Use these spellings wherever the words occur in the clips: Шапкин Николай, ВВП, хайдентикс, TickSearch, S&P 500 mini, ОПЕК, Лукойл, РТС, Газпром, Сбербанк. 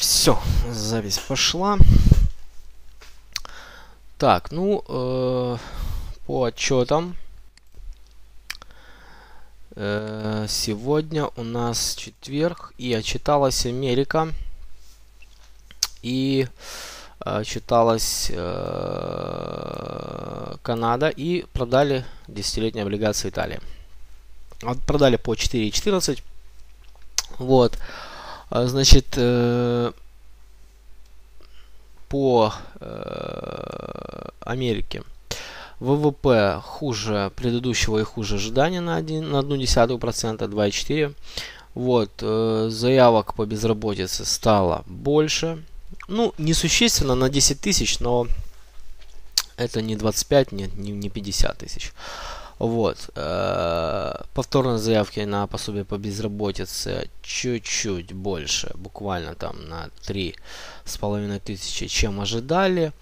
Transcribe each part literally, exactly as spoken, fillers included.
Все, запись пошла. Так, ну, э, по отчетам. Э, сегодня у нас четверг, и отчиталась Америка. И отчиталась э, Канада. И продали десятилетние облигации Италии. Продали по четыре и четырнадцать. Вот. Значит, э, по э, Америке ВВП хуже предыдущего и хуже ожидания на одну десятую процента, два и четыре. Вот, э, заявок по безработице стало больше. Ну, несущественно, на десять тысяч, но это не двадцать пять, не, не пятьдесят тысяч. Вот, э, повторные заявки на пособие по безработице чуть-чуть больше, буквально там на три с половиной тысячи, чем ожидали.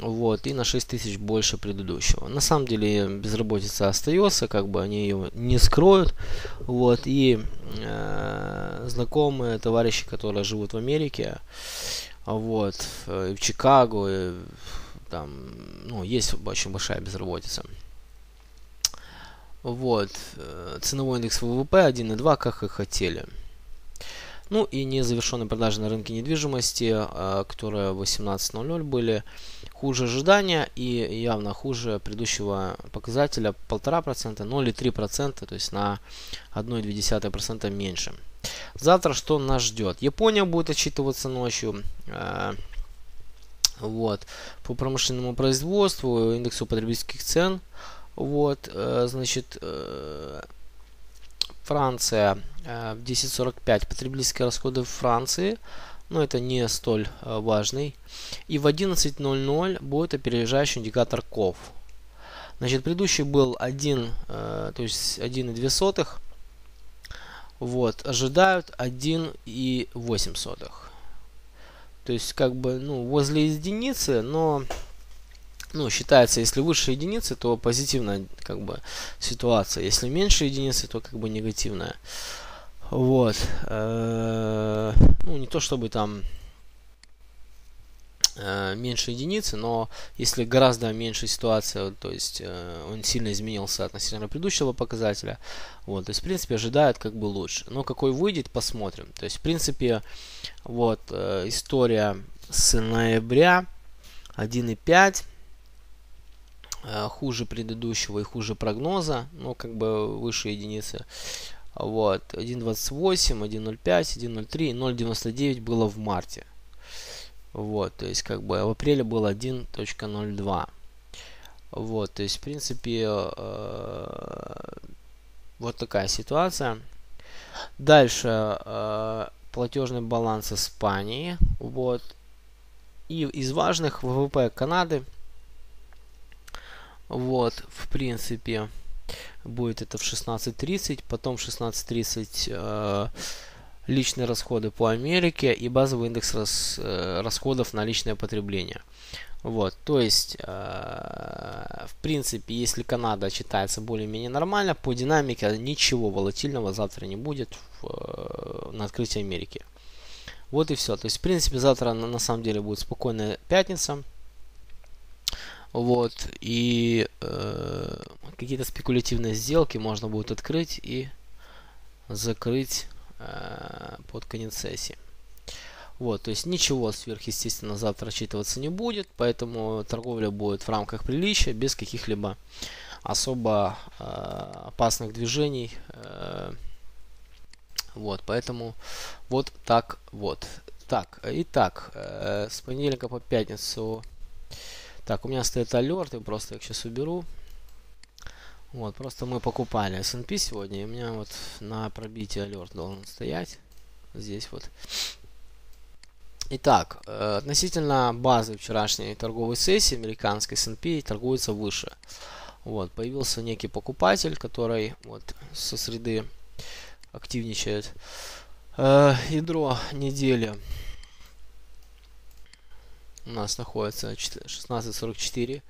Вот, и на шесть тысяч больше предыдущего. На самом деле безработица остается, как бы они ее не скроют. Вот, и э, знакомые товарищи, которые живут в Америке, вот, и в Чикаго, и, там, ну, есть очень большая безработица. Вот, ценовой индекс ВВП один и два, как и хотели. Ну и незавершенные продажи на рынке недвижимости, которые восемнадцать ноль ноль были, хуже ожидания и явно хуже предыдущего показателя полтора процента, ноль и три процента, то есть на одну целую две десятых процента меньше. Завтра что нас ждет? Япония будет отчитываться ночью. Вот, по промышленному производству, индексу потребительских цен. Вот, значит, Франция в десять сорок пять, потребительские расходы в Франции, но это не столь важный. И в одиннадцать ноль ноль будет опережающий индикатор КОВ. Значит, предыдущий был один, то есть один и две. Вот, ожидают один и восемь. То есть, как бы, ну, возле единицы, но... Ну, считается, если выше единицы, то позитивная, как бы, ситуация. Если меньше единицы, то, как бы, негативная. Вот. Ну, не то чтобы там меньше единицы, но если гораздо меньше ситуация, то есть он сильно изменился относительно предыдущего показателя. Вот, то есть, в принципе, ожидают, как бы, лучше. Но какой выйдет, посмотрим. То есть, в принципе, вот история с ноября один и пять. Хуже предыдущего и хуже прогноза, но, как бы, выше единицы. Вот, один и двадцать восемь, один и ноль пять, один и ноль три, ноль и девяносто девять было в марте. Вот, то есть, как бы, в апреле было один и ноль два. Вот, то есть, в принципе, э-э- вот такая ситуация. Дальше э-э- платежный баланс Испании. Вот, и из важных ВВП Канады. Вот, в принципе, будет это в шестнадцать тридцать, потом в шестнадцать тридцать э, личные расходы по Америке и базовый индекс рас, э, расходов на личное потребление. Вот, то есть, э, в принципе, если Канада читается более-менее нормально, по динамике ничего волатильного завтра не будет в, э, на открытии Америки. Вот и все. То есть, в принципе, завтра на, на самом деле будет спокойная пятница. Вот, и э, какие-то спекулятивные сделки можно будет открыть и закрыть э, под конец сессии. Вот, то есть ничего сверхъестественно завтра отчитываться не будет, поэтому торговля будет в рамках приличия, без каких-либо особо э, опасных движений. Э, вот, поэтому вот так вот. Так, итак, э, с понедельника по пятницу... Так, у меня стоит алерты, просто я их сейчас уберу. Вот, просто мы покупали эс энд пи сегодня, и у меня вот на пробитие алерт должен стоять. Здесь вот. Итак, э, относительно базы вчерашней торговой сессии, американской эс энд пи торгуется выше. Вот, появился некий покупатель, который вот со среды активничает. Э, ядро недели у нас находится шестнадцать сорок четыре,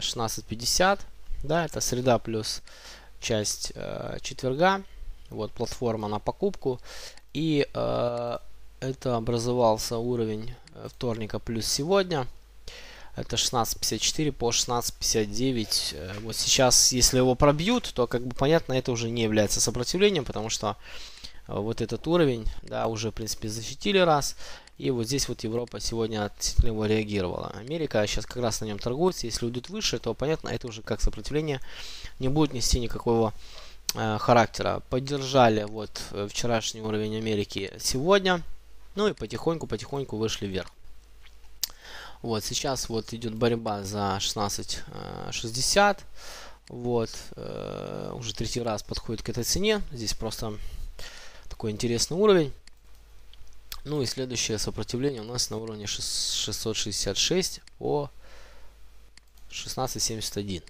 шестнадцать пятьдесят, да, это среда плюс часть четверга. Вот платформа на покупку, и это образовался уровень вторника плюс сегодня. Это шестнадцать пятьдесят четыре по шестнадцать пятьдесят девять. Вот сейчас, если его пробьют, то, как бы понятно, это уже не является сопротивлением, потому что вот этот уровень, да, уже, в принципе, защитили раз. И вот здесь вот Европа сегодня относительно реагировала. Америка сейчас как раз на нем торгуется. Если уйдет выше, то, понятно, это уже как сопротивление не будет нести никакого э, характера. Поддержали вот вчерашний уровень Америки сегодня. Ну и потихоньку-потихоньку вышли вверх. Вот, сейчас вот идет борьба за шестнадцать шестьдесят. Вот, э, уже третий раз подходит к этой цене. Здесь просто такой интересный уровень. Ну и следующее сопротивление у нас на уровне шестьсот шестьдесят шесть по шестнадцать семьдесят один.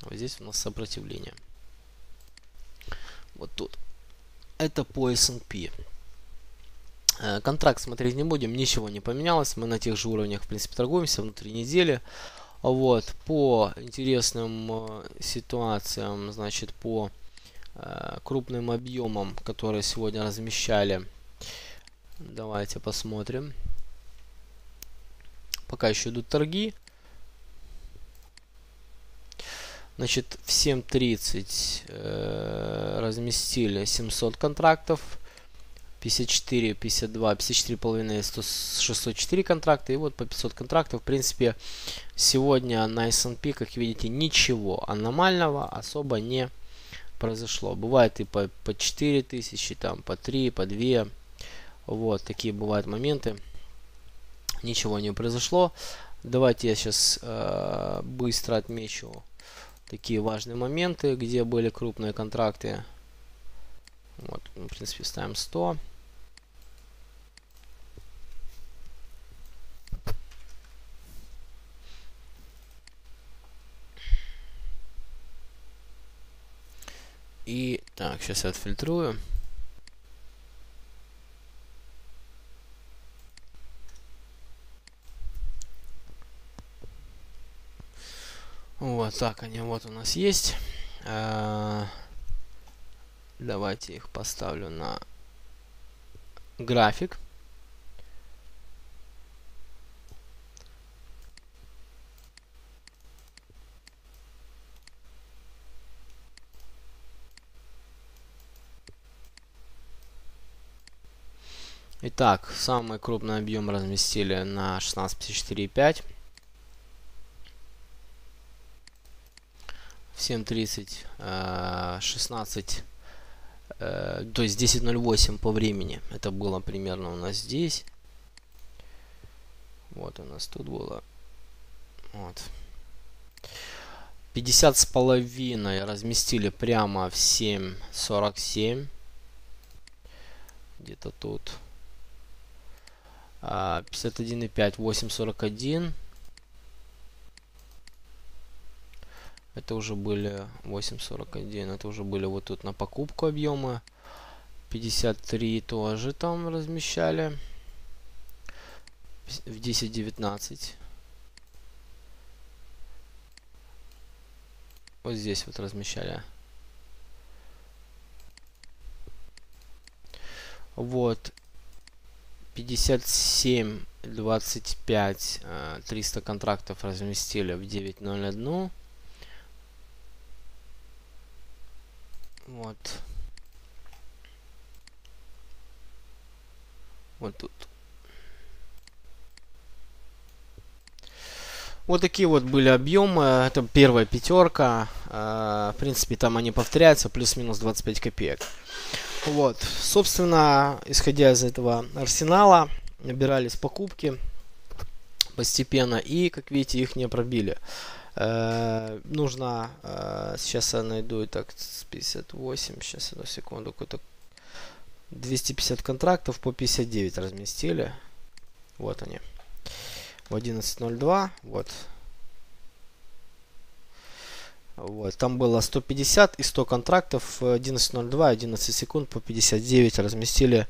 Вот здесь у нас сопротивление. Вот тут. Это по эс энд пи. Контракт смотреть не будем, ничего не поменялось. Мы на тех же уровнях, в принципе, торгуемся внутри недели. Вот. По интересным ситуациям, значит, по крупным объемам, которые сегодня размещали. Давайте посмотрим. Пока еще идут торги. Значит, в семь тридцать э, разместили семьсот контрактов. пятьдесят четыре, пятьдесят два, пятьдесят четыре и пять, шестьсот четыре контракта. И вот по пятьсот контрактов. В принципе, сегодня на эс энд пи, как видите, ничего аномального особо не произошло. Бывает и по, по четыре тысячи, там, по три, по два. Вот, такие бывают моменты. Ничего не произошло. Давайте я сейчас э, быстро отмечу такие важные моменты, где были крупные контракты. Вот, в принципе, ставим сто. И так, сейчас я отфильтрую. Вот так они вот у нас есть. Давайте их поставлю на график. Итак, самый крупный объем разместили на шестнадцать пятьдесят четыре и пять. семь тридцать, шестнадцать, то есть десять ноль восемь по времени. Это было примерно у нас здесь. Вот у нас тут было. Вот. пятьдесят с половиной разместили прямо в семь сорок семь. Где-то тут. пятьдесят один и пять, восемь сорок один. Это уже были восемь сорок один, это уже были вот тут на покупку объемы. пятьдесят три тоже там размещали. В десять девятнадцать. Вот здесь вот размещали. Вот. пятьдесят семь двадцать пять, триста контрактов разместили в девять ноль один. Вот. Вот тут. Вот такие вот были объемы. Это первая пятерка. В принципе, там они повторяются. Плюс-минус двадцать пять копеек. Вот. Собственно, исходя из этого арсенала, набирались покупки постепенно. И, как видите, их не пробили. Э, нужно э, сейчас я найду и так пятьдесят восемь, сейчас одну секунду, какой-то двести пятьдесят контрактов по пятьдесят девять разместили. Вот они в одиннадцать ноль два. Вот. Вот там было сто пятьдесят и сто контрактов в одиннадцать ноль два, одиннадцать секунд по пятьдесят девять разместили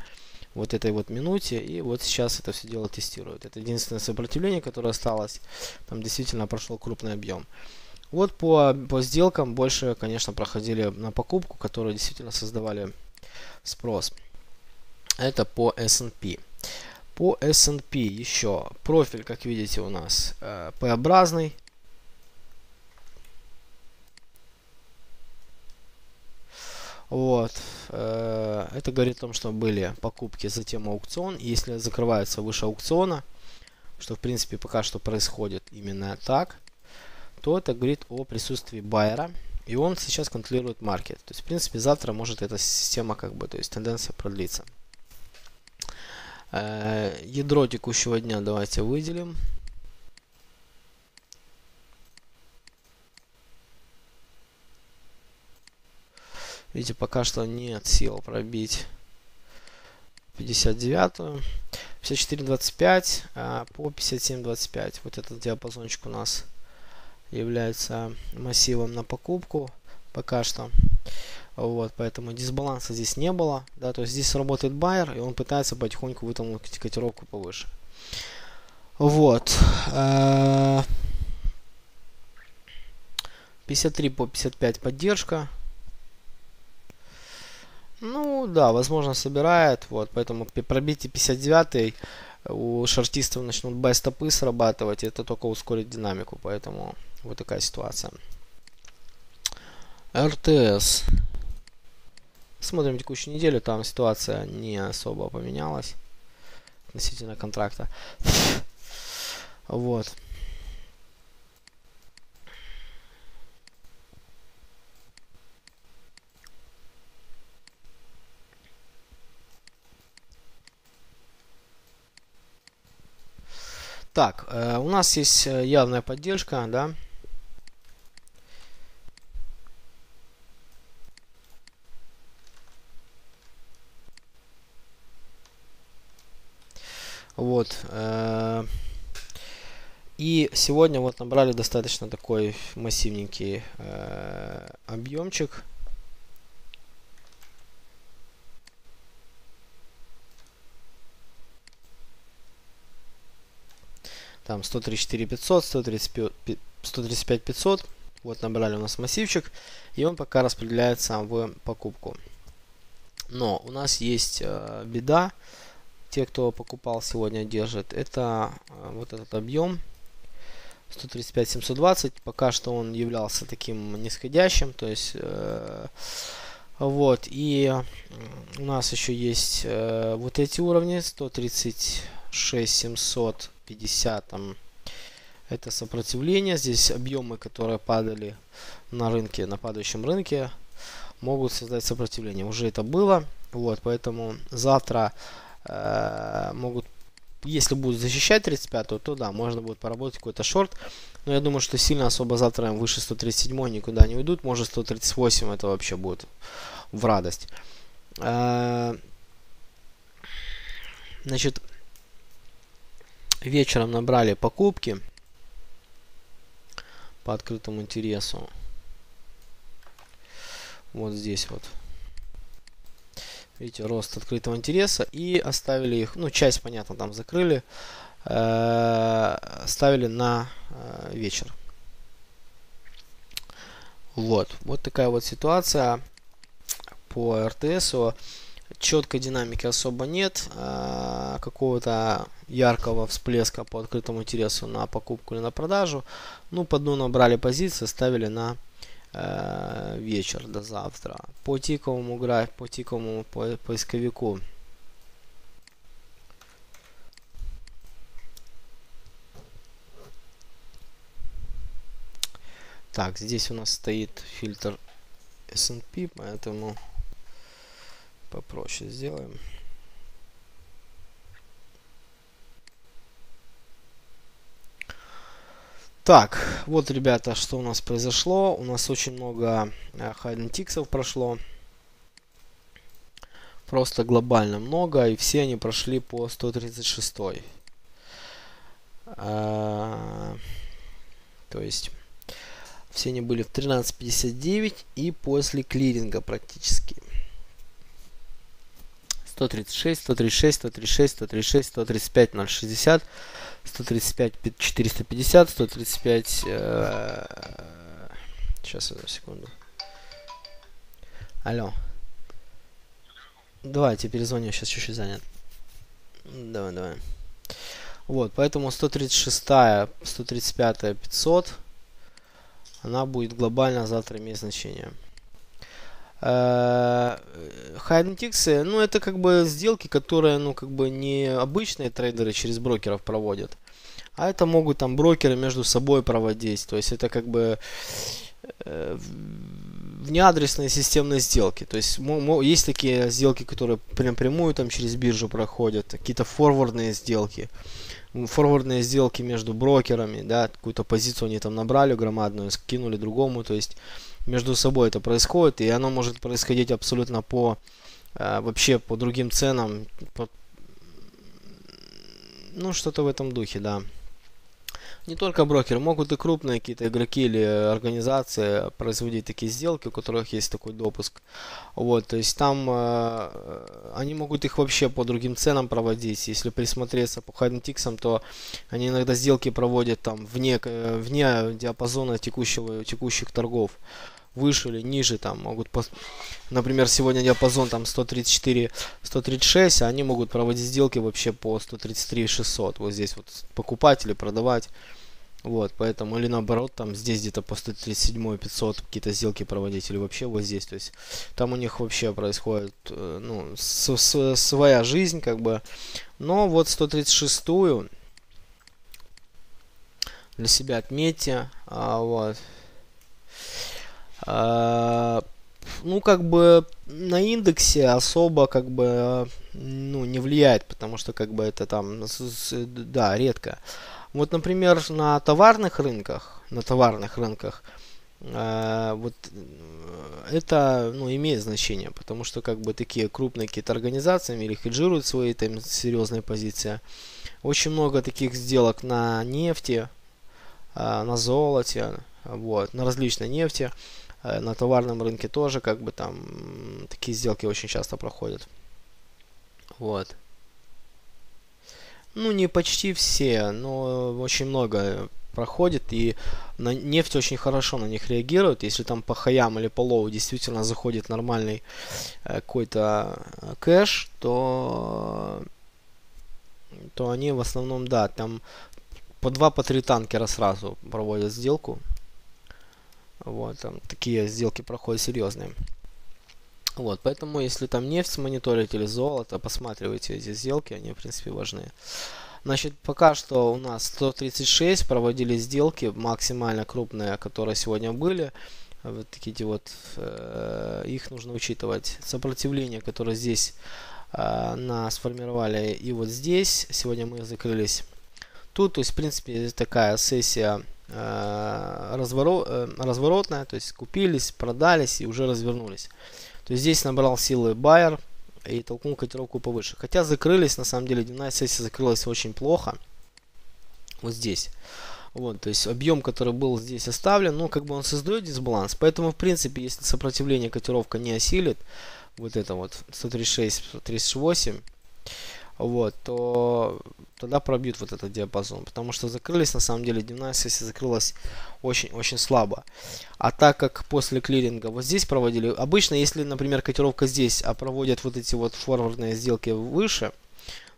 вот этой вот минуте. И вот сейчас это все дело тестируют. Это единственное сопротивление, которое осталось. Там действительно прошел крупный объем. Вот по, по сделкам больше, конечно, проходили на покупку, которые действительно создавали спрос. Это по эс энд пи. По эс энд пи еще профиль, как видите, у нас P-образный. Вот. Это говорит о том, что были покупки, затем аукцион. Если закрывается выше аукциона, что в принципе пока что происходит именно так, то это говорит о присутствии байера. И он сейчас контролирует маркет. То есть в принципе завтра может эта система как бы, то есть тенденция продлится. Ядро текущего дня давайте выделим. Видите, пока что нет сил пробить пятьдесят девятую. пятьдесят четыре двадцать пять а по пятьдесят семь двадцать пять. Вот этот диапазончик у нас является массивом на покупку пока что. Вот, поэтому дисбаланса здесь не было. Да, то есть здесь работает байер, и он пытается потихоньку вытолкнуть котировку повыше. Вот. пятьдесят три по пятьдесят пять поддержка. Ну да, возможно, собирает. Вот, поэтому при пробитии пятьдесят девятой у шортистов начнут бай-стопы срабатывать. И это только ускорит динамику. Поэтому вот такая ситуация. эр тэ эс. Смотрим текущую неделю. Там ситуация не особо поменялась относительно контракта. Вот. Так, э, у нас есть явная поддержка, да. Вот. Э, и сегодня вот набрали достаточно такой массивненький э, объемчик. Там сто тридцать четыре пятьсот, сто тридцать пять пятьсот. Вот набрали у нас массивчик. И он пока распределяется в покупку. Но у нас есть э, беда. Те, кто покупал сегодня, держит. Это э, вот этот объем. сто тридцать пять семьсот двадцать. Пока что он являлся таким нисходящим. То есть... Э, вот. И у нас еще есть э, вот эти уровни. сто тридцать шесть семьсот. пятьдесят, это сопротивление. Здесь объемы, которые падали на рынке, на падающем рынке, могут создать сопротивление. Уже это было. Вот, поэтому завтра э, могут, если будут защищать тридцать пятую, то да, можно будет поработать какой-то шорт. Но я думаю, что сильно особо завтра выше сто тридцать семь никуда не уйдут. Может сто тридцать восемь, это вообще будет в радость. Э, значит, вечером набрали покупки по открытому интересу. Вот здесь вот. Видите, рост открытого интереса. И оставили их, ну часть, понятно, там закрыли. Э-э- ставили на э- вечер. Вот. Вот такая вот ситуация по эр тэ эсу. Четкой динамики особо нет, э, какого-то яркого всплеска по открытому интересу на покупку или на продажу. Ну, по дну набрали позиции, ставили на э, вечер до завтра. По тиковому графику, по тиковому по, поисковику. Так, здесь у нас стоит фильтр эс энд пи, поэтому... попроще сделаем. Так, вот, ребята, что у нас произошло. У нас очень много хайдентиксов прошло. Просто глобально много. И все они прошли по сто тридцать шесть. А, то есть, все они были в тринадцать пятьдесят девять и после клиринга практически. сто тридцать шесть, сто тридцать шесть, сто тридцать шесть, сто тридцать шесть, сто тридцать пять, ноль шестьдесят, сто тридцать пять четыреста пятьдесят, сто тридцать пять... Э, сейчас, одну секунду. Алло. Давайте перезвоню, сейчас чуть-чуть занят. Давай, давай. Вот, поэтому сто тридцать шесть, сто тридцать пять, пятьсот, она будет глобально завтра иметь значение. Хайдентиксы, ну это как бы сделки, которые, ну как бы не обычные трейдеры через брокеров проводят, а это могут там брокеры между собой проводить. То есть это как бы э, внеадресные системные сделки. То есть есть такие сделки, которые прям прямую там через биржу проходят, какие-то форвардные сделки, форвардные сделки между брокерами, да, какую-то позицию они там набрали громадную, скинули другому, то есть между собой это происходит, и оно может происходить абсолютно по э, вообще по другим ценам, по, ну что-то в этом духе, да. Не только брокеры, могут и крупные какие-то игроки или организации производить такие сделки, у которых есть такой допуск. Вот, то есть там э, они могут их вообще по другим ценам проводить. Если присмотреться по хайдентиксам, то они иногда сделки проводят там вне, вне диапазона текущего, текущих торгов. Выше или ниже там могут, например, сегодня диапазон там сто тридцать четыре, сто тридцать шесть, а они могут проводить сделки вообще по сто тридцать три, шестьсот, вот здесь вот покупать или продавать, вот, поэтому, или наоборот, там здесь где-то по сто тридцать семь, пятьсот какие-то сделки проводить, или вообще вот здесь, то есть там у них вообще происходит, ну, с -с своя жизнь, как бы, но вот сто тридцать шестую для себя отметьте, а, вот. Ну, как бы на индексе особо как бы ну, не влияет, потому что как бы это там, да, редко. Вот, например, на товарных рынках, на товарных рынках э, вот это ну, имеет значение, потому что как бы такие крупные какие-то организации или хеджируют свои там серьезные позиции. Очень много таких сделок на нефти, э, на золоте, вот, на различной нефти. На товарном рынке тоже, как бы там, такие сделки очень часто проходят. Вот. Ну, не почти все, но очень много проходит. И на нефть очень хорошо на них реагирует. Если там по хаям или по лоу действительно заходит нормальный какой-то кэш, то, то они в основном, да, там по два, по три танкера сразу проводят сделку. Вот, там такие сделки проходят серьезные. Вот, поэтому, если там нефть мониторить или золото, посматривайте эти сделки, они, в принципе, важны. Значит, пока что у нас сто тридцать шесть проводили сделки, максимально крупные, которые сегодня были. Вот такие вот, э, их нужно учитывать. Сопротивление, которое здесь э, нас сформировали, и вот здесь, сегодня мы закрылись тут. То есть, в принципе, такая сессия разворотная, то есть купились, продались и уже развернулись. То есть здесь набрал силы байер и толкнул котировку повыше. Хотя закрылись, на самом деле дневная сессия закрылась очень плохо. Вот здесь. Вот, то есть объем, который был здесь оставлен, ну как бы он создает дисбаланс. Поэтому в принципе, если сопротивление котировка не осилит, вот это вот сто тридцать шесть, сто тридцать восемь, вот, то тогда пробьют вот этот диапазон, потому что закрылись, на самом деле, дневная сессия закрылась очень-очень слабо. А так как после клиринга вот здесь проводили, обычно, если, например, котировка здесь, а проводят вот эти вот форвардные сделки выше,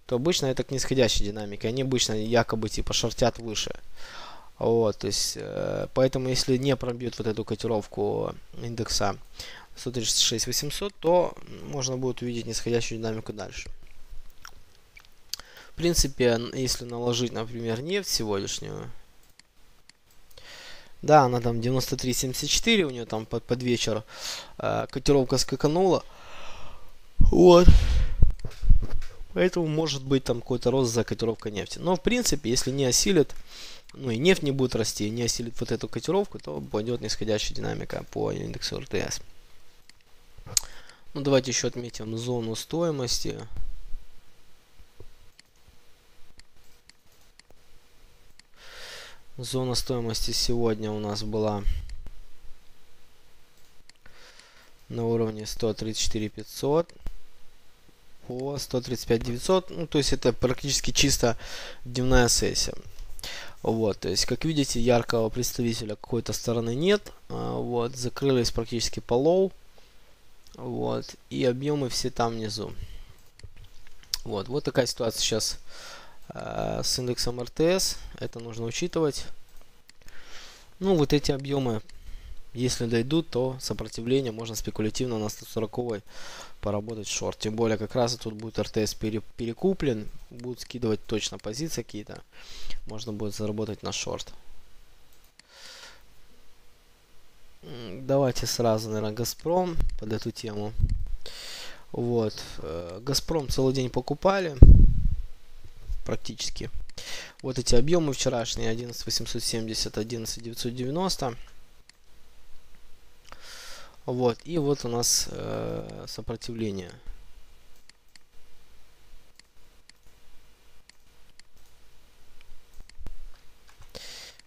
то обычно это к нисходящей динамике, они обычно якобы типа шортят выше. Вот, то есть, поэтому, если не пробьют вот эту котировку индекса сто тридцать шесть, восемьсот, то можно будет увидеть нисходящую динамику дальше. В принципе, если наложить, например, нефть сегодняшнюю, да, она там девяносто три семьдесят четыре, у нее там под, под вечер э, котировка скаканула, вот, поэтому может быть там какой-то рост за котировкой нефти. Но в принципе, если не осилит, ну и нефть не будет расти, не осилит вот эту котировку, то пойдет нисходящая динамика по индексу эр тэ эс. Ну давайте еще отметим зону стоимости. Зона стоимости сегодня у нас была на уровне сто тридцать четыре, пятьсот по сто тридцать пять, девятьсот. Ну, то есть это практически чисто дневная сессия. Вот, то есть, как видите, яркого представителя какой-то стороны нет. Вот, закрылись практически по лоу. Вот, и объемы все там внизу. Вот, вот такая ситуация сейчас э, с индексом эр тэ эс. Это нужно учитывать. Ну, вот эти объемы, если дойдут, то сопротивление можно спекулятивно на сто сороковой поработать в шорт. Тем более, как раз тут будет эр тэ эс перекуплен. Будут скидывать точно позиции какие-то. Можно будет заработать на шорт. Давайте сразу, наверное, Газпром под эту тему. Вот. Газпром целый день покупали. Практически. Вот эти объемы вчерашние. одиннадцать тысяч восемьсот семьдесят, одиннадцать тысяч девятьсот девяносто. Вот. И вот у нас э, сопротивление.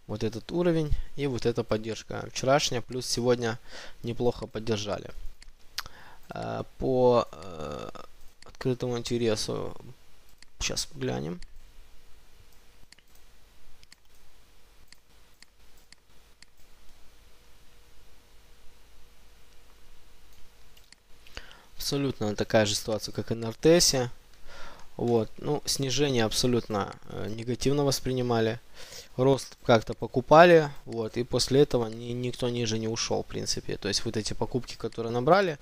Вот этот уровень и вот эта поддержка. Вчерашняя плюс сегодня неплохо поддержали. Э, по э, открытому интересу сейчас глянем. Абсолютно такая же ситуация, как и на эр тэ эсе. Вот. Ну, снижение абсолютно негативно воспринимали. Рост как-то покупали. Вот. И после этого ни, никто ниже не ушел, в принципе. То есть вот эти покупки, которые набрали.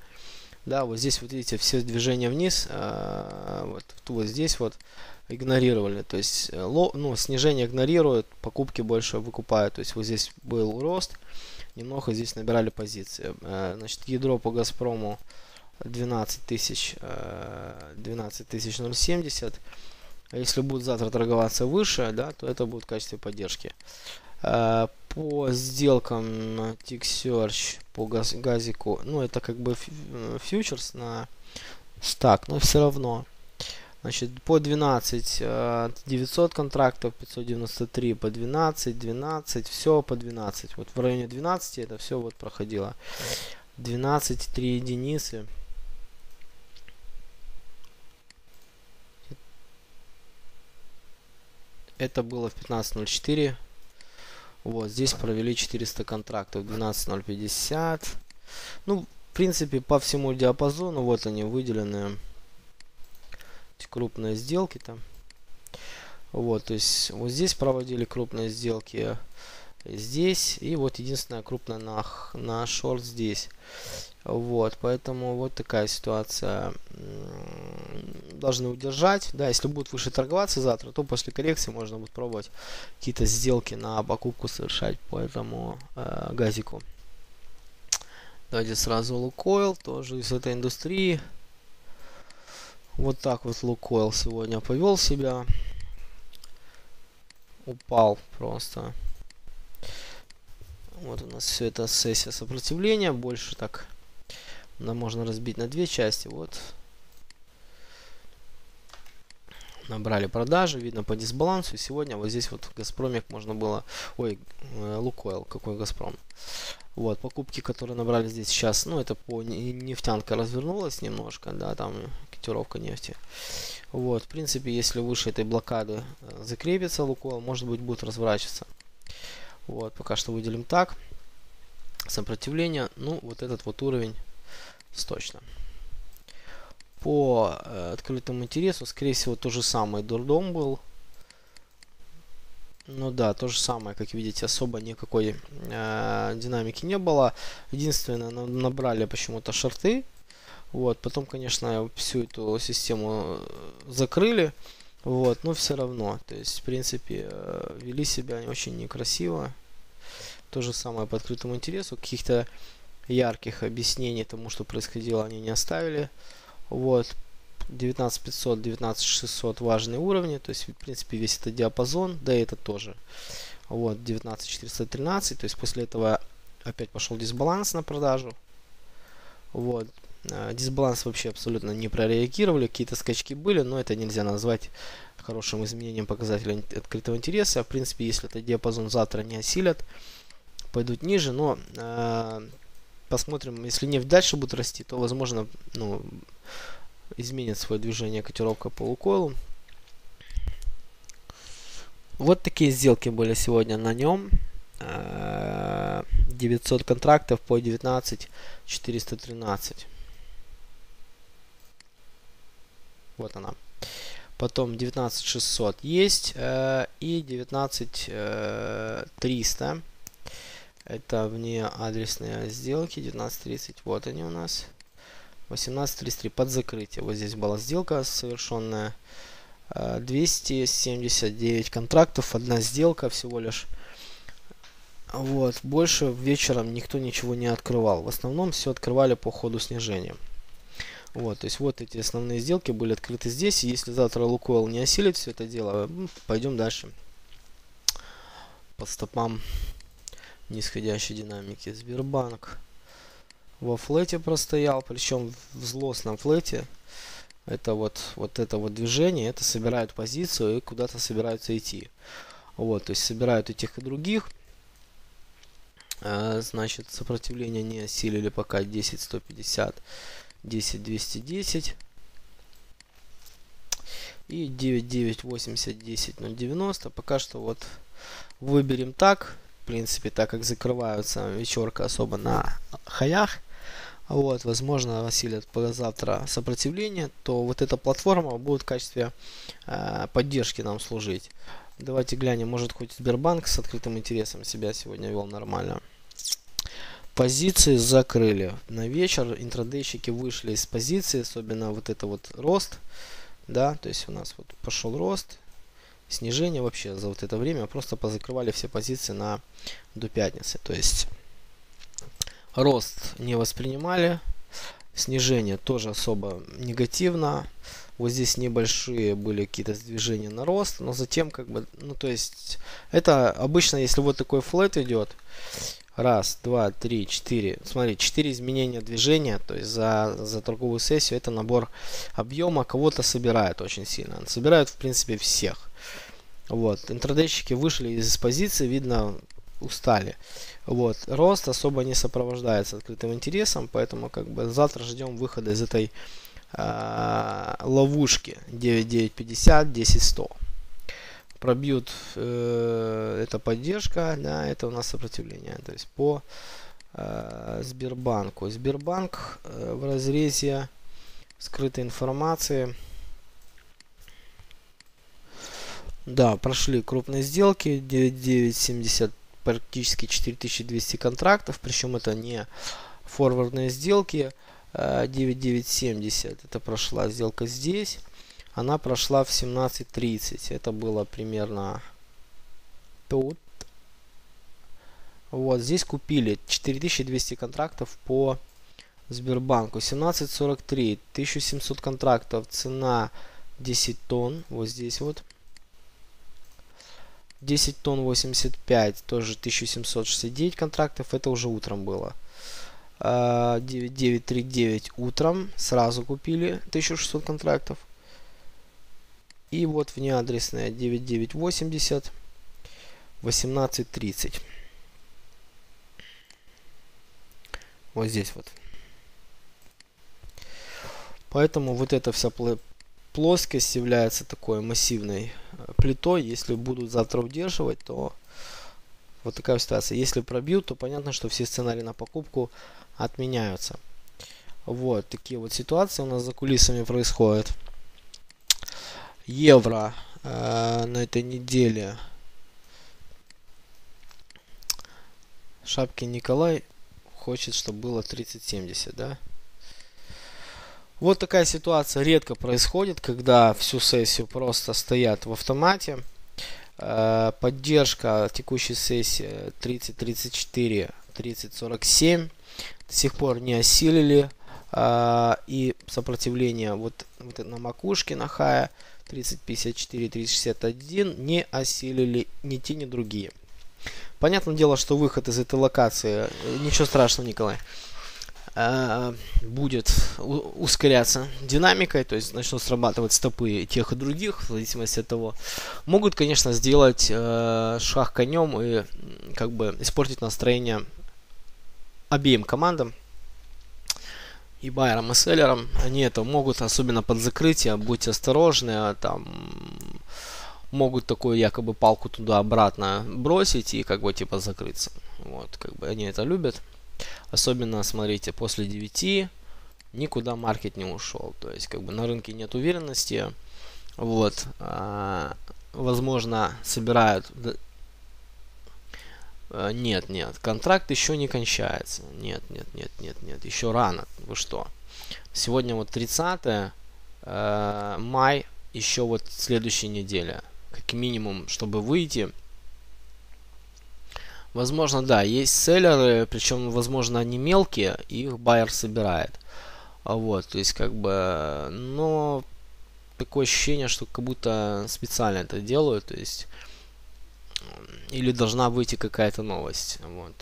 Да, вот здесь, вот видите, все движения вниз. А, вот, вот здесь вот игнорировали. То есть ло, ну, снижение игнорируют, покупки больше выкупают. То есть вот здесь был рост. Немного здесь набирали позиции. А, значит, ядро по Газпрому. двенадцать тысяч ноль семьдесят. Если будут завтра торговаться выше, да, то это будет в качестве поддержки. По сделкам TickSearch по газ, газику, ну это как бы фьючерс на стак, но все равно. Значит, по двенадцать тысяч девятьсот контрактов, пятьсот девяносто три по двенадцать, двенадцать, все по двенадцать. Вот в районе двенадцати это все вот проходило. двенадцать три единицы. Это было в пятнадцать ноль четыре. Вот здесь провели четыреста контрактов. двенадцать ноль пятьдесят. Ну, в принципе, по всему диапазону. Вот они выделены. Эти крупные сделки-то. Вот, то есть вот здесь проводили крупные сделки. Здесь. И вот единственная крупная на, на шорт здесь. Вот. Поэтому вот такая ситуация. Должны удержать. Да, если будут выше торговаться завтра, то после коррекции можно будет пробовать какие-то сделки на покупку совершать по этому э, газику. Давайте сразу Лукойл. Тоже из этой индустрии. Вот так вот Лукойл сегодня повел себя. Упал просто. Вот у нас все это сессия сопротивления. Больше так нам можно разбить на две части. Вот. Набрали продажи. Видно по дисбалансу. Сегодня вот здесь вот Газпромик можно было... Ой, Лукойл. Какой Газпром. Вот. Покупки, которые набрали здесь сейчас. Ну, это по... Нефтянка развернулась немножко. Да, там котировка нефти. Вот. В принципе, если выше этой блокады закрепится Лукойл, может быть, будет разворачиваться. Вот, пока что выделим так. Сопротивление. Ну, вот этот вот уровень точно. По э, открытому интересу, скорее всего, то же самое дурдом был. Ну да, то же самое, как видите, особо никакой э, динамики не было. Единственное, набрали почему-то шорты. Вот, потом, конечно, всю эту систему закрыли. Вот, но все равно, то есть, в принципе, вели себя очень некрасиво. То же самое по открытому интересу. Каких-то ярких объяснений тому, что происходило, они не оставили. Вот, девятнадцать тысяч пятьсот, девятнадцать тысяч шестьсот важные уровни. То есть, в принципе, весь этот диапазон, да и это тоже. Вот, девятнадцать тысяч четыреста тринадцать, то есть, после этого опять пошел дисбаланс на продажу. Вот. Дисбаланс вообще абсолютно не прореагировали, какие-то скачки были, но это нельзя назвать хорошим изменением показателя открытого интереса. В принципе, если этот диапазон завтра не осилят, пойдут ниже, но э, посмотрим, если нефть дальше будет расти, то возможно, ну, изменит свое движение котировка по Лукойлу. Вот такие сделки были сегодня на нем. Э, девятьсот контрактов по девятнадцать тысяч четыреста тринадцать. Вот она. Потом девятнадцать шестьсот есть. И девятнадцать триста. Это вне адресные сделки. девятнадцать тридцать. Вот они у нас. восемнадцать тридцать три под закрытие. Вот здесь была сделка совершенная. двести семьдесят девять контрактов. Одна сделка всего лишь. Вот. Больше вечером никто ничего не открывал. В основном все открывали по ходу снижения. Вот, то есть вот эти основные сделки были открыты здесь. Если завтра Лукойл не осилит все это дело, пойдем дальше по стопам нисходящей динамики. Сбербанк во флете простоял, причем в злостном флете. Это вот, вот это вот движение, это собирают позицию и куда-то собираются идти. Вот, то есть собирают и тех, и других. Значит, сопротивление не осилили пока. Десять сто пятьдесят. десять двести десять и девять девятьсот восемьдесят, десять ноль девяносто. Пока что вот выберем так, в принципе, так как закрываются вечерка особо на хаях. Вот, возможно, осилят завтра сопротивление, то вот эта платформа будет в качестве э, поддержки нам служить. Давайте глянем, может, хоть Сбербанк с открытым интересом себя сегодня вел нормально. Позиции закрыли на вечер, интрадейщики вышли из позиции, особенно вот это вот рост, да, то есть у нас вот пошел рост, снижение вообще за вот это время, просто позакрывали все позиции на до пятницы, то есть рост не воспринимали, снижение тоже особо негативно, вот здесь небольшие были какие-то движения на рост, но затем как бы, ну то есть это обычно, если вот такой флэт идет, раз, два, три, четыре. Смотри, четыре изменения движения, то есть за, за торговую сессию это набор объема, кого-то собирает очень сильно. Собирают, в принципе, всех. Вот, интрадейщики вышли из позиции, видно, устали. Вот, рост особо не сопровождается открытым интересом, поэтому как бы завтра ждем выхода из этой э, ловушки. девять девятьсот пятьдесят, десять сто. Пробьют э, это поддержка, да, это у нас сопротивление. То есть по э, Сбербанку. Сбербанк э, в разрезе скрытой информации. Да, прошли крупные сделки. девять девятьсот семьдесят, практически четыре тысячи двести контрактов. Причем это не форвардные сделки. Э, девять девятьсот семьдесят это прошла сделка здесь. Она прошла в семнадцать тридцать. Это было примерно тут. Вот здесь купили четыре тысячи двести контрактов по Сбербанку. семнадцать сорок три. тысяча семьсот контрактов. Цена десять тонн. Вот здесь вот. десять тонн восемьдесят пять. Тоже тысяча семьсот шестьдесят девять контрактов. Это уже утром было. девять девятьсот тридцать девять утром. Сразу купили тысячу шестьсот контрактов. И вот внеадресная девять девятьсот восемьдесят, восемнадцать тридцать. Вот здесь вот. Поэтому вот эта вся плоскость является такой массивной плитой. Если будут завтра удерживать, то вот такая ситуация. Если пробьют, то понятно, что все сценарии на покупку отменяются. Вот такие вот ситуации у нас за кулисами происходят. Евро э, на этой неделе. Шапкин Николай хочет, чтобы было тридцать семьдесят, да? Вот такая ситуация редко происходит, когда всю сессию просто стоят в автомате. Э, поддержка текущей сессии тридцать тридцать четыре, тридцать сорок семь. До сих пор не осилили. Э, и сопротивление вот, вот на макушке, на хае. тридцать пятьдесят четыре, тридцать шестьдесят один не осилили ни те, ни другие. Понятное дело, что выход из этой локации, ничего страшного, Николай, будет ускоряться динамикой, то есть начнут срабатывать стопы тех и других, в зависимости от того. Могут, конечно, сделать шаг конем и как бы испортить настроение обеим командам. И байерам, и селлерам, они это могут, особенно под закрытие, будьте осторожны, там могут такую якобы палку туда-обратно бросить и как бы типа закрыться. Вот, как бы они это любят. Особенно, смотрите, после девяти никуда маркет не ушел. То есть, как бы на рынке нет уверенности, Вот. Возможно, собирают... Нет, нет, контракт еще не кончается. Нет, нет, нет, нет, нет, еще рано. Вы что? Сегодня вот тридцатое мая, еще вот следующей неделе. Как минимум, чтобы выйти. Возможно, да, есть селлеры, причем, возможно, они мелкие, их байер собирает. Вот, то есть, как бы, но такое ощущение, что как будто специально это делают, то есть, или должна выйти какая-то новость, вот.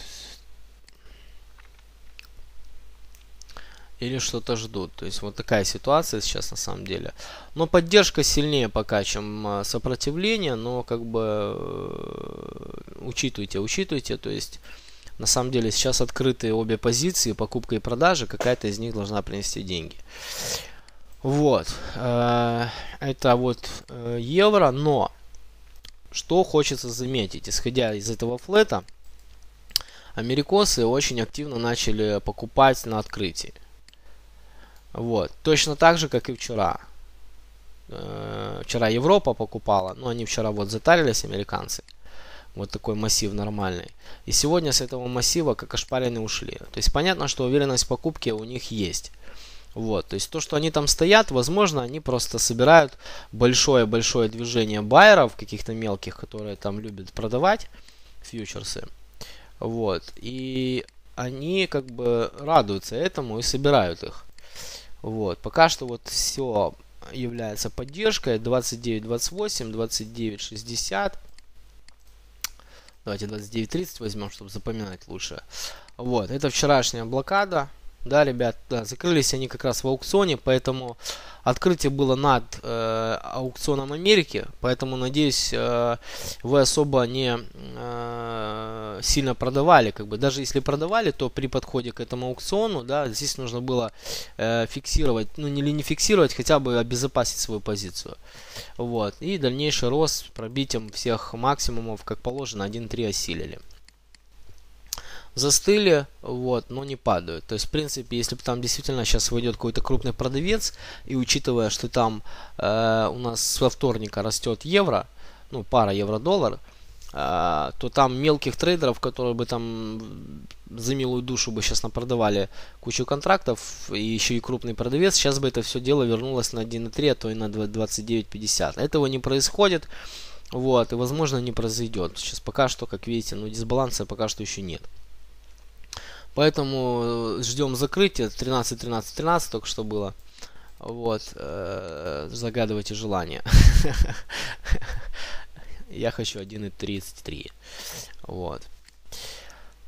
Или что-то ждут, то есть, вот такая ситуация сейчас на самом деле. Но поддержка сильнее пока, чем сопротивление, но, как бы, учитывайте, учитывайте, то есть, на самом деле сейчас открыты обе позиции, покупка и продажа, какая-то из них должна принести деньги. Вот, это вот евро, но что хочется заметить, исходя из этого флета, америкосы очень активно начали покупать на открытии. Вот, точно так же, как и вчера. Вчера Европа покупала, но они вчера вот затарились, американцы. Вот такой массив нормальный. И сегодня с этого массива как ошпаренные ушли. То есть понятно, что уверенность в покупке у них есть. Вот, то есть то, что они там стоят, возможно, они просто собирают большое-большое движение байеров, каких-то мелких, которые там любят продавать фьючерсы. Вот, и они как бы радуются этому и собирают их. Вот, пока что вот все является поддержкой. двадцать девять двадцать восемь, двадцать девять шестьдесят. Давайте двадцать девять тридцать возьмем, чтобы запоминать лучше. Вот, это вчерашняя блокада. Да, ребят, да, закрылись они как раз в аукционе, поэтому открытие было над э, аукционом Америки. Поэтому, надеюсь, э, вы особо не э, сильно продавали. Как бы. Даже если продавали, то при подходе к этому аукциону, да, здесь нужно было э, фиксировать, ну или не фиксировать, хотя бы обезопасить свою позицию. Вот. И дальнейший рост с пробитием всех максимумов, как положено, один и три осилили. Застыли, вот, но не падают. То есть, в принципе, если бы там действительно сейчас выйдет какой-то крупный продавец, и учитывая, что там э, у нас во вторника растет евро, ну, пара евро-доллар, э, то там мелких трейдеров, которые бы там за милую душу бы сейчас напродавали кучу контрактов, и еще и крупный продавец, сейчас бы это все дело вернулось на один и три, а то и на двадцать девять пятьдесят. Этого не происходит. Вот, и, возможно, не произойдет. Сейчас пока что, как видите, ну, дисбаланса пока что еще нет. Поэтому ждем закрытия. тринадцать тринадцать тринадцать только что было. Вот. Загадывайте желание. Я хочу один и тридцать три. Вот.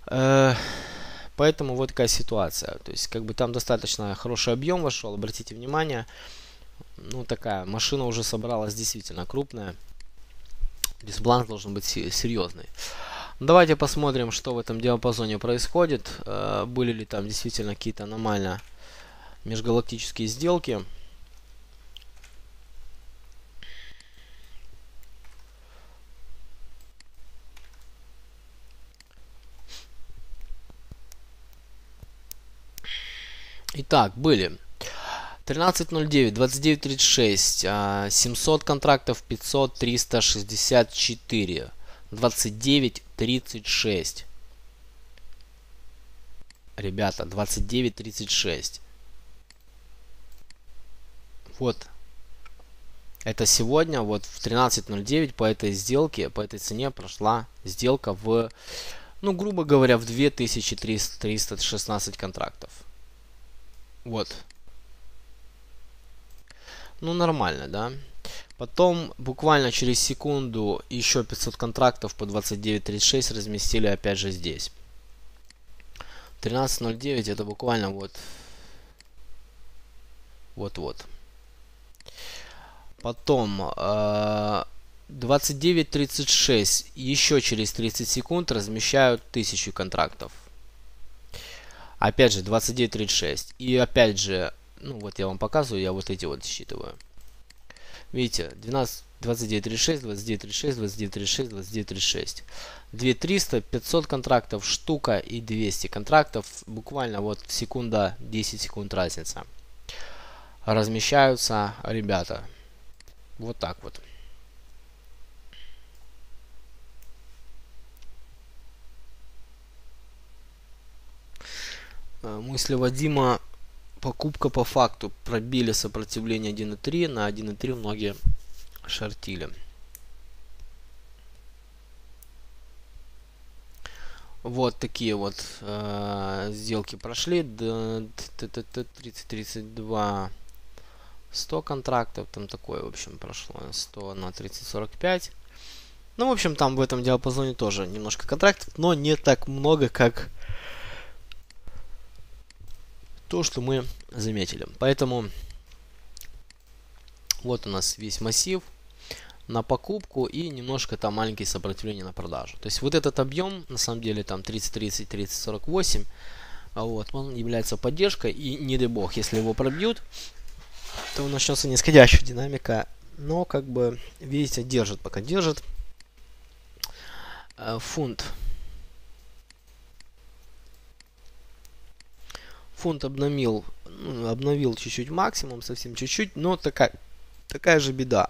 Поэтому вот такая ситуация. То есть, как бы там достаточно хороший объем вошел. Обратите внимание. Ну, такая машина уже собралась действительно крупная. Дисбаланс должен быть серьезный. Давайте посмотрим, что в этом диапазоне происходит. Были ли там действительно какие-то аномально межгалактические сделки. Итак, были. тринадцать ноль девять, двадцать девять тридцать шесть, семьсот контрактов, пятьсот, триста шестьдесят четыре. двадцать девять тридцать шесть. Ребята, двадцать девять тридцать шесть. Вот. Это сегодня, вот в тринадцать ноль девять по этой сделке, по этой цене прошла сделка в, ну, грубо говоря, в две тысячи триста шестнадцать контрактов. Вот. Ну, нормально, да? Потом буквально через секунду еще пятьсот контрактов по двадцать девять тридцать шесть разместили опять же здесь. тринадцать ноль девять это буквально вот. Вот-вот. Потом э, двадцать девять тридцать шесть еще через тридцать секунд размещают тысячу контрактов. Опять же двадцать девять тридцать шесть. И опять же, ну вот я вам показываю, я вот эти вот считываю. Видите, двенадцать, двадцать девять тридцать шесть, двадцать девять тридцать шесть, двадцать девять тридцать шесть, двадцать девять тридцать шесть. две тысячи триста, пятьсот контрактов штука и двести контрактов. Буквально вот секунда, десять секунд разница. Размещаются ребята. Вот так вот. Мысли Вадима: покупка по факту. Пробили сопротивление один и три. На один и три многие шортили. Вот такие вот э, сделки прошли. тридцать тридцать два сто контрактов. Там такое, в общем, прошло. сто на тридцать сорок пять. Ну, в общем, там в этом диапазоне тоже немножко контрактов, но не так много, как то, что мы заметили. Поэтому вот у нас весь массив на покупку и немножко там маленькие сопротивления на продажу. То есть вот этот объем, на самом деле, там тридцать тридцать, тридцать сорок восемь, вот, он является поддержкой, и не дай бог, если его пробьют, то начнется нисходящая динамика. Но как бы, видите, держит, пока держит. Фунт. Фунт обновил, обновил чуть-чуть максимум, совсем чуть-чуть, но такая, такая же беда.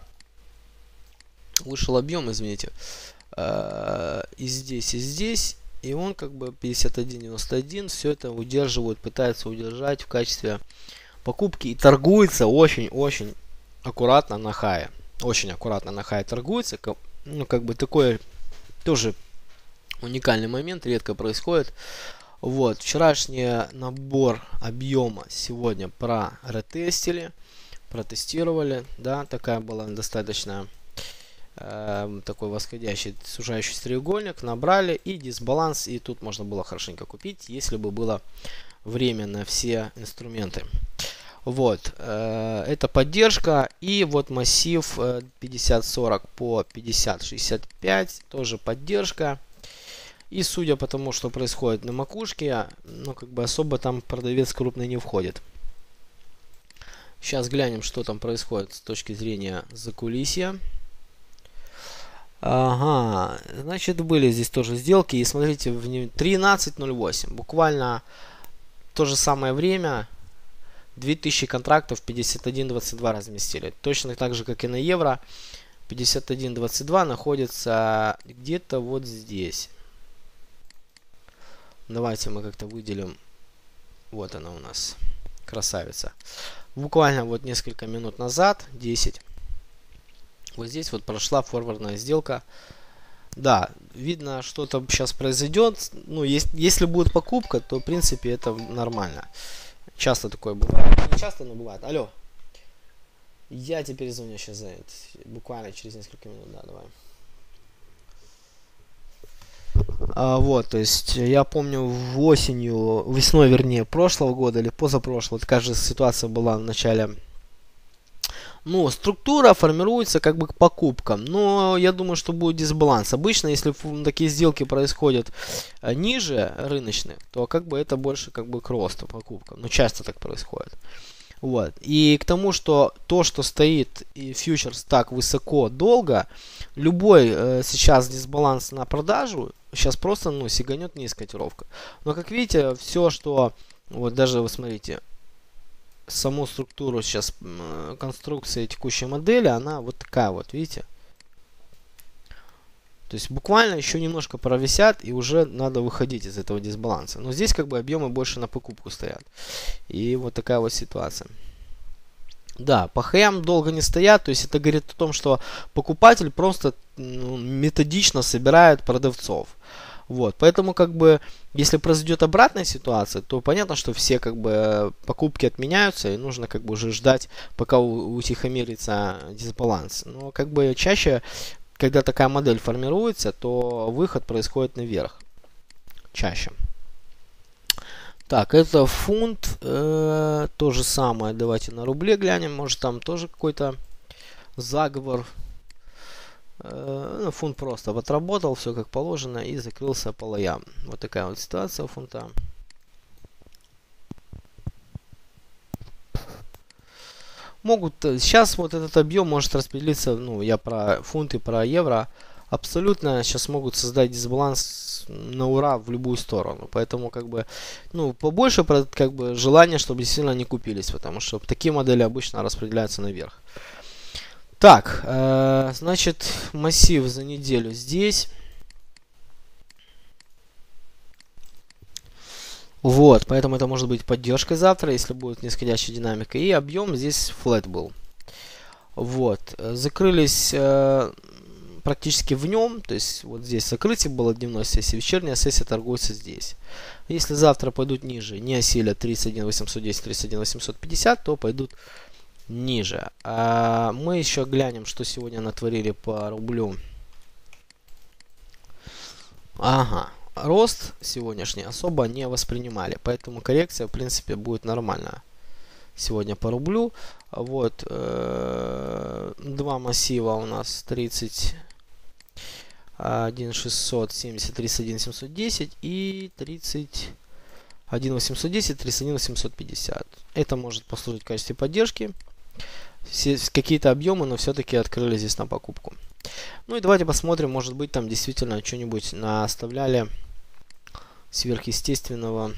Вышел объем, извините, и здесь, и здесь, и он как бы пятьдесят один девяносто один, все это удерживают, пытаются удержать в качестве покупки и торгуется очень-очень аккуратно на хае. Очень аккуратно на хае торгуется, ну как бы такой тоже уникальный момент, редко происходит. Вот, вчерашний набор объема сегодня протестили, протестировали, да, такая была достаточно, э, такой восходящий, сужающий треугольник, набрали и дисбаланс, и тут можно было хорошенько купить, если бы было время на все инструменты. Вот, э, это поддержка, и вот массив пятьдесят сорок по пятьдесят шестьдесят пять, тоже поддержка. И судя по тому, что происходит на макушке, ну как бы особо там продавец крупный не входит. Сейчас глянем, что там происходит с точки зрения закулисья. Ага, значит, были здесь тоже сделки. И смотрите, в тринадцать ноль восемь. Буквально то же самое время две тысячи контрактов пятьдесят один двадцать два разместили. Точно так же, как и на евро. пятьдесят один двадцать два находится где-то вот здесь. Давайте мы как-то выделим. Вот она у нас. Красавица. Буквально вот несколько минут назад. десять. Вот здесь вот прошла форвардная сделка. Да, видно, что-то сейчас произойдет. Ну, есть, если будет покупка, то, в принципе, это нормально. Часто такое бывает. Не часто, но бывает. Алло. Я теперь звоню сейчас за это. Буквально через несколько минут. Да, давай. А, вот, то есть я помню в осенью, весной, вернее, прошлого года или позапрошлого, такая же ситуация была в начале. Ну, структура формируется как бы к покупкам, но я думаю, что будет дисбаланс. Обычно, если такие сделки происходят ниже рыночных, то как бы это больше как бы к росту покупкам. Ну, часто так происходит. Вот. И к тому, что то, что стоит и фьючерс так высоко долго, любой э, сейчас дисбаланс на продажу сейчас просто, ну, сиганет вниз котировка. Но как видите, все, что вот даже вы смотрите саму структуру сейчас, э, конструкция текущей модели, она вот такая вот, видите. То есть буквально еще немножко провисят, и уже надо выходить из этого дисбаланса. Но здесь как бы объемы больше на покупку стоят. И вот такая вот ситуация. Да, по хэм долго не стоят. То есть это говорит о том, что покупатель просто, ну, методично собирает продавцов. Вот, поэтому как бы, если произойдет обратная ситуация, то понятно, что все как бы покупки отменяются, и нужно как бы уже ждать, пока утихомирится дисбаланс. Но как бы чаще... Когда такая модель формируется, то выход происходит наверх. Чаще. Так, это фунт. Э, то же самое. Давайте на рубле глянем. Может, там тоже какой-то заговор. Э, ну, фунт просто отработал, все как положено, и закрылся по лоям. Вот такая вот ситуация у фунта. Могут, сейчас вот этот объем может распределиться, ну, я про фунты, про евро, абсолютно сейчас могут создать дисбаланс на ура в любую сторону. Поэтому, как бы, ну, побольше, как бы, желание, чтобы сильно не купились, потому что такие модели обычно распределяются наверх. Так, э, значит, массив за неделю здесь. Вот, поэтому это может быть поддержкой завтра, если будет нисходящая динамика. И объем здесь flat был. Вот, закрылись э, практически в нем, то есть вот здесь закрытие было дневной сессии, вечерняя сессия торгуется здесь. Если завтра пойдут ниже, не осилят тридцать один восемьсот десять, тридцать один восемьсот пятьдесят, то пойдут ниже. А мы еще глянем, что сегодня натворили по рублю. Ага. Рост сегодняшний особо не воспринимали, поэтому коррекция в принципе будет нормальная сегодня по рублю. Вот э, два массива у нас тридцать один шестьсот семьдесят, тридцать один семьсот десять и тридцать один восемьсот десять, тридцать один восемьсот пятьдесят. Это может послужить в качестве поддержки. Какие-то объемы, но все-таки открыли здесь на покупку. Ну и давайте посмотрим, может быть, там действительно что-нибудь наоставляли сверхъестественного.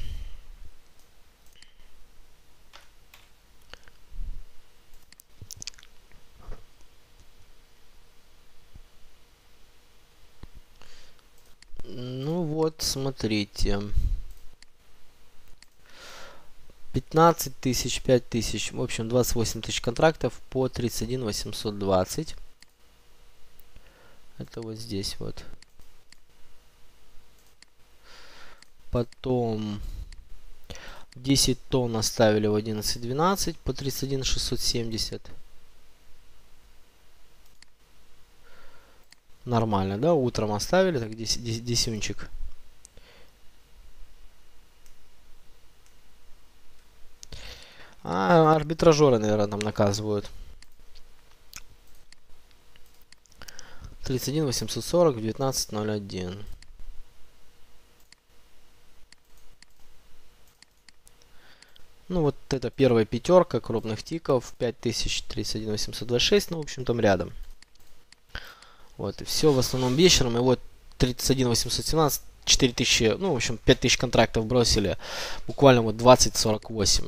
Ну вот, смотрите. пятнадцать тысяч, пять тысяч, в общем, двадцать восемь тысяч контрактов по тридцать один восемьсот двадцать. Это вот здесь вот. Потом десять тонн оставили в одиннадцать двенадцать по тридцать один шестьсот семьдесят. Нормально, да? Утром оставили, так, десяточек. А, арбитражеры, наверное, нам наказывают. тридцать один восемьсот сорок в девятнадцать ноль один. Ну, вот это первая пятерка крупных тиков. пять тысяч, тридцать один восемьсот двадцать шесть. Ну, в общем, там рядом. Вот, и все в основном вечером. И вот тридцать один восемьсот семнадцать, четыре тысячи, ну, в общем, пять тысяч контрактов бросили. Буквально вот двадцать сорок восемь.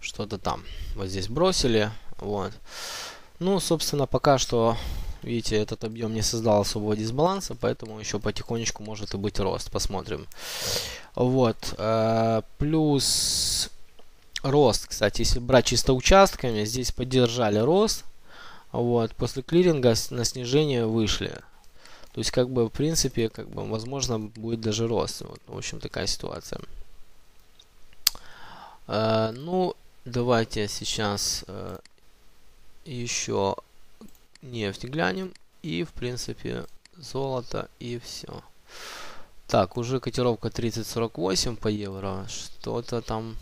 Что-то там вот здесь бросили. Вот. Ну, собственно, пока что, видите, этот объем не создал особого дисбаланса, поэтому еще потихонечку может и быть рост. Посмотрим. Вот. Э-э- плюс рост, кстати, если брать чисто участками, здесь поддержали рост. Вот. После клиринга на снижение вышли. То есть, как бы, в принципе, как бы, возможно, будет даже рост. Вот. В общем, такая ситуация. Э-э- ну... Давайте сейчас э, еще нефть глянем, и, в принципе, золото, и все. Так, уже котировка тридцать сорок восемь по евро. Что-то там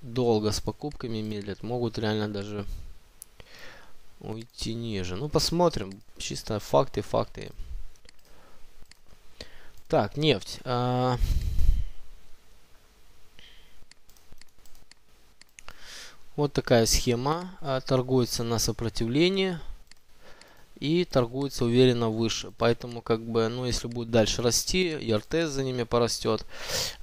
долго с покупками медлят. Могут реально даже уйти ниже. Ну, посмотрим. Чисто факты, факты. Так, нефть. Э, Вот такая схема. Торгуется на сопротивлении и торгуется уверенно выше. Поэтому, как бы, ну, если будет дальше расти, и РТС за ними порастет,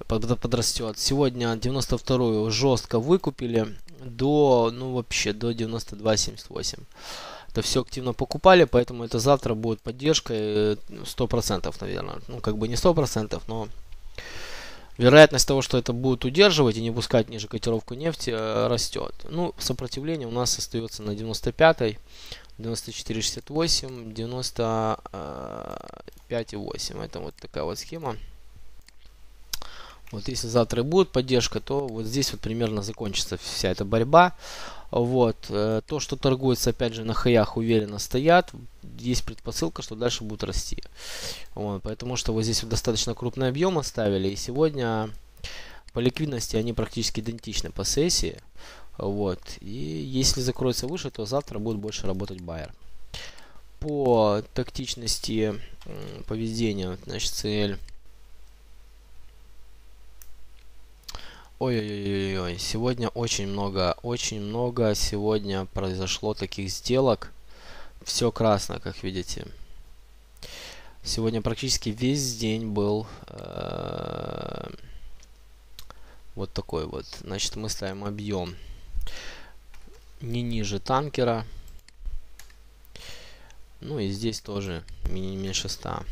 подрастет. Сегодня девяносто вторую жестко выкупили до, ну, вообще, до девяносто два семьдесят восемь. Это все активно покупали, поэтому это завтра будет поддержка сто процентов, наверное. Ну, как бы не сто процентов, но... Вероятность того, что это будут удерживать и не пускать ниже котировку нефти, растет. Ну, сопротивление у нас остается на девяносто пятой, девяносто четыре шестьдесят восемь, девяносто пять восемь. Это вот такая вот схема. Вот если завтра будет поддержка, то вот здесь вот примерно закончится вся эта борьба. Вот. То, что торгуется, опять же, на хаях уверенно стоят. Есть предпосылка, что дальше будут расти. Вот. Потому что вот здесь вот достаточно крупный объем оставили. И сегодня по ликвидности они практически идентичны по сессии. Вот. И если закроется выше, то завтра будет больше работать байер. По тактичности поведения, значит, цель... Ой-ой-ой, сегодня очень много, очень много сегодня произошло таких сделок. Все красно, как видите. Сегодня практически весь день был э, Вот такой вот. Значит, мы ставим объем не ниже танкера. Ну и здесь тоже не меньше ста.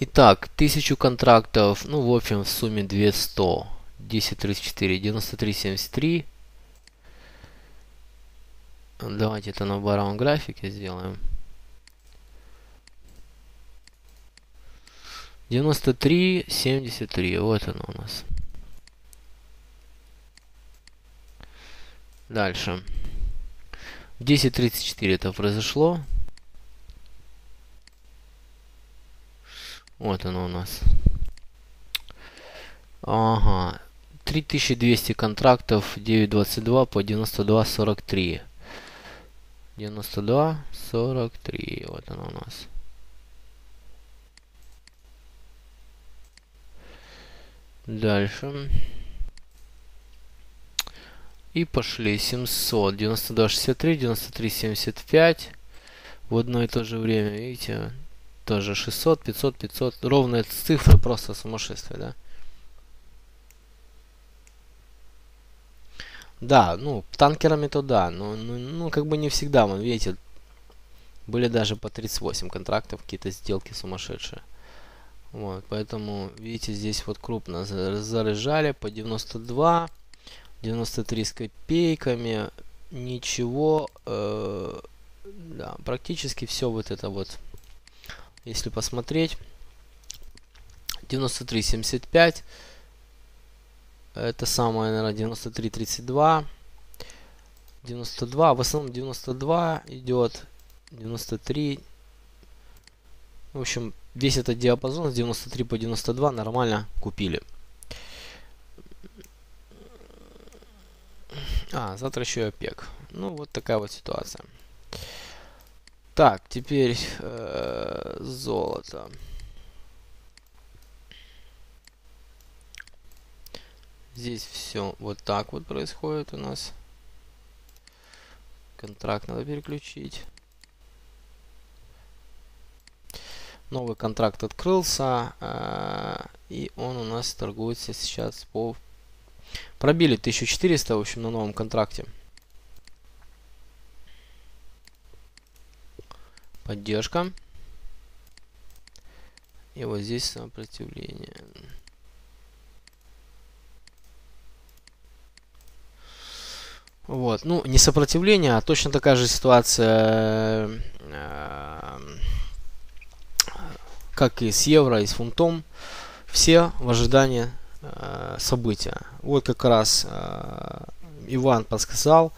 Итак, тысячу контрактов. Ну, в общем, в сумме двести. десять тридцать четыре, девяносто три семьдесят три. Давайте это на баровом графике сделаем. девяносто три семьдесят три. Вот оно у нас. Дальше. десять тридцать четыре это произошло. Вот оно у нас. Ага. три тысячи двести контрактов, девять двадцать два по девяносто два сорок три. девяносто два сорок три. Вот оно у нас. Дальше. И пошли семьсот. девяносто два шестьдесят три, девяносто три семьдесят пять. В одно и то же время, видите, тоже шестьсот, пятьсот, пятьсот. Ровные цифры, просто сумасшествие, да? Да, ну, танкерами-то да, но ну, ну, как бы не всегда, вон, видите, были даже по тридцать восемь контрактов, какие-то сделки сумасшедшие. Вот, поэтому, видите, здесь вот крупно заряжали по девяносто два, девяносто три с копейками, ничего, э, да, практически все вот это вот, если посмотреть, девяносто три семьдесят пять, это самое, наверное, девяносто три тридцать два, девяносто два, в основном девяносто два идет, девяносто три, в общем, весь этот диапазон с девяносто три по девяносто два нормально купили. А, завтра еще и ОПЕК. Ну, вот такая вот ситуация. Так, теперь э, золото. Здесь все вот так вот происходит у нас. Контракт надо переключить. Новый контракт открылся, и он у нас торгуется сейчас по... Пробили тысячу четыреста, в общем, на новом контракте. Поддержка. И вот здесь сопротивление. Вот, ну, не сопротивление, а точно такая же ситуация... как и с евро, и с фунтом, все в ожидании э, события. Вот как раз э, Иван подсказал,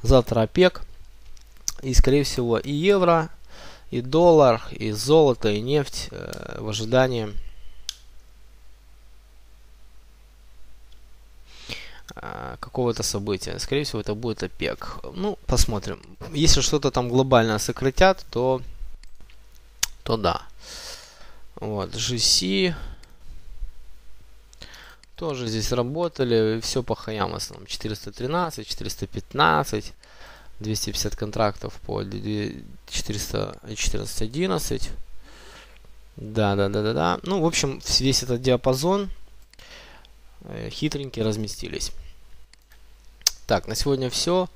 завтра ОПЕК, и скорее всего и евро, и доллар, и золото, и нефть э, в ожидании э, какого-то события. Скорее всего это будет ОПЕК. Ну, посмотрим. Если что-то там глобально сократят, то, то да. Вот, джи си. Тоже здесь работали. Все по хаям в основном. четыреста тринадцать, четыреста пятнадцать, двести пятьдесят контрактов по четыреста четырнадцать одиннадцать. Да, да, да, да, да. Ну, в общем, весь этот диапазон хитренькие разместились. Так, на сегодня все.